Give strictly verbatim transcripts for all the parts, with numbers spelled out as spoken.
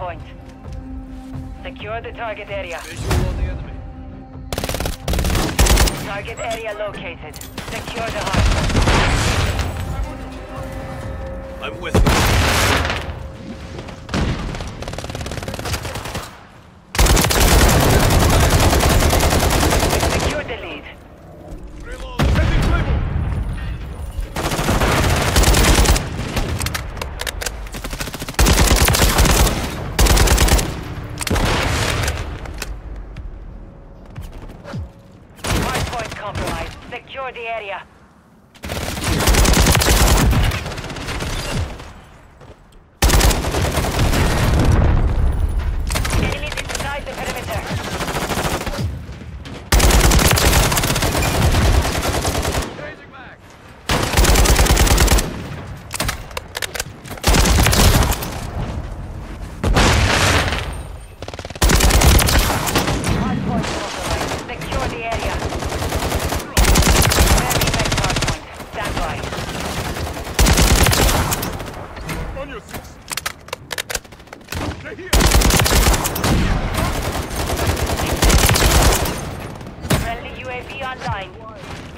point. Secure the target area. Visual on the enemy. Target area located. Secure the hardpoint. I'm with you. Secure the lead. Secure the area. Enemies inside the perimeter. Changing back. Hard point authorized. Secure the area. On your feet. Stay here. Friendly U A V online.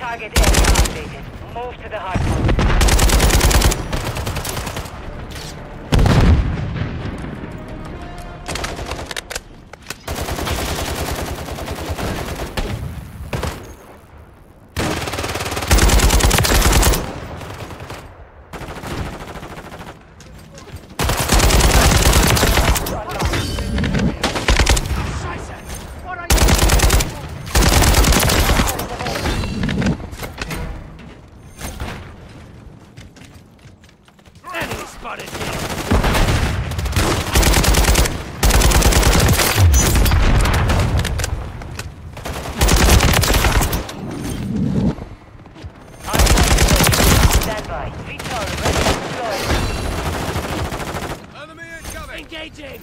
Target area updated. Move to the hard point. Engaging!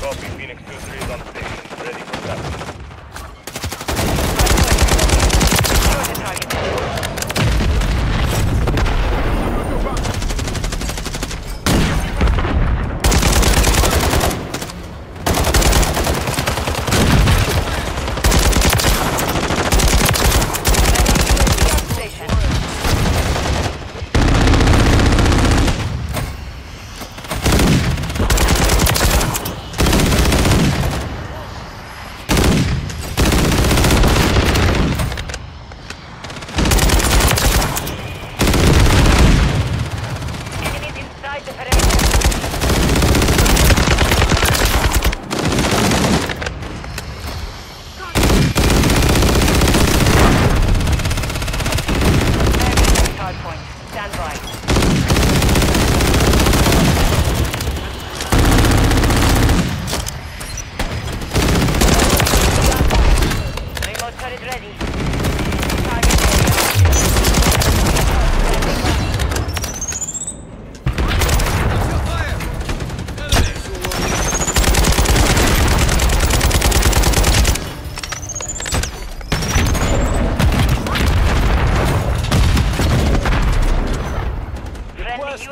Copy, Phoenix two three is on station, ready for capture. Secure the target. U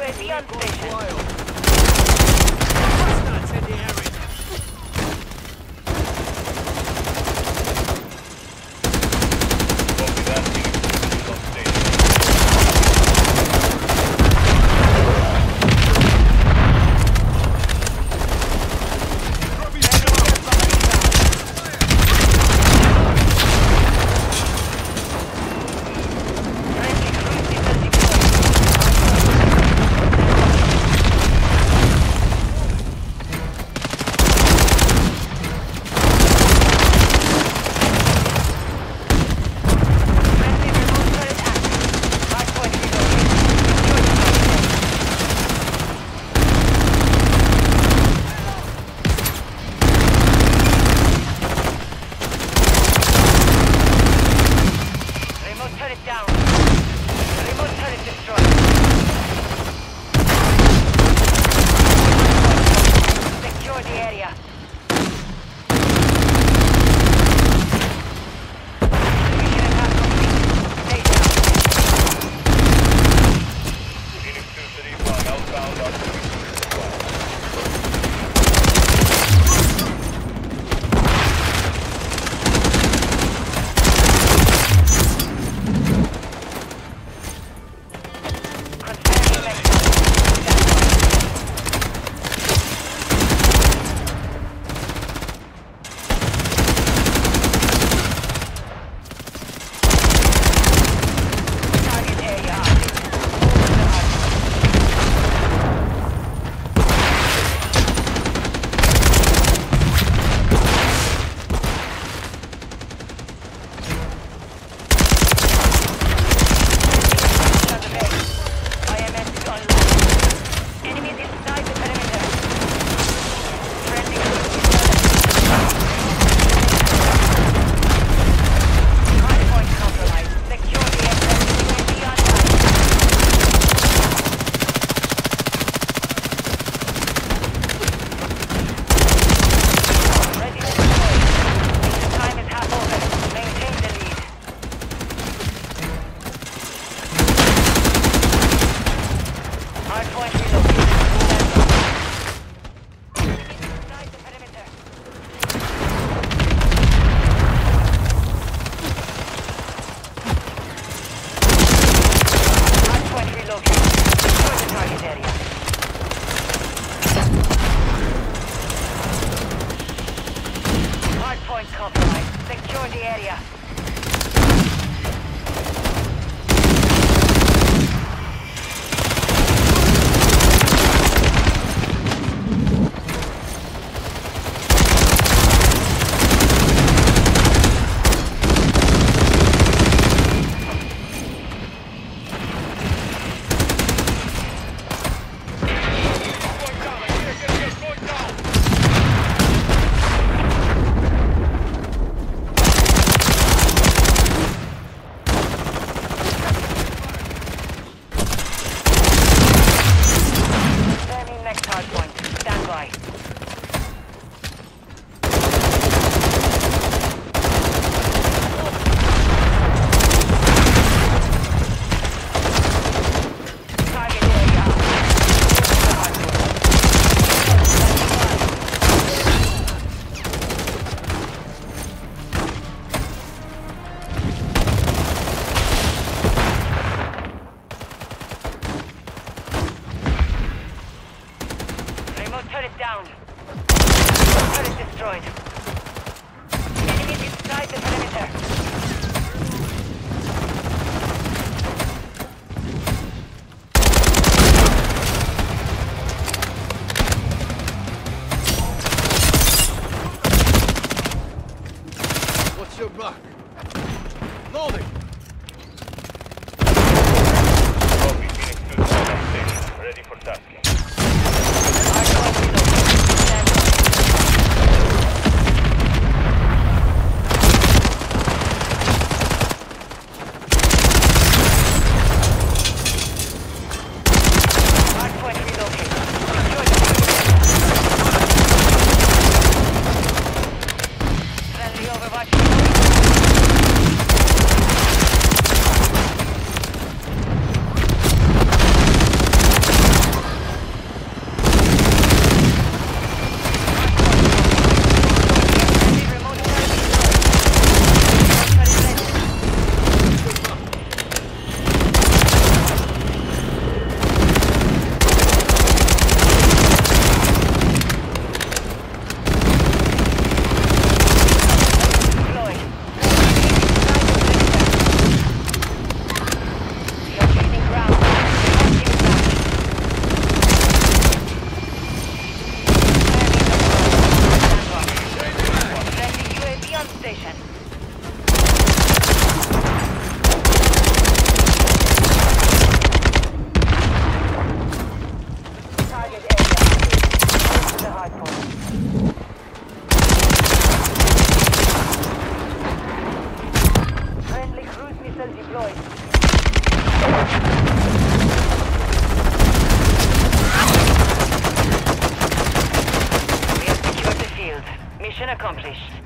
A V on station. What's in the area. Target down. Turret destroyed. Enemy inside the perimeter. Accomplished.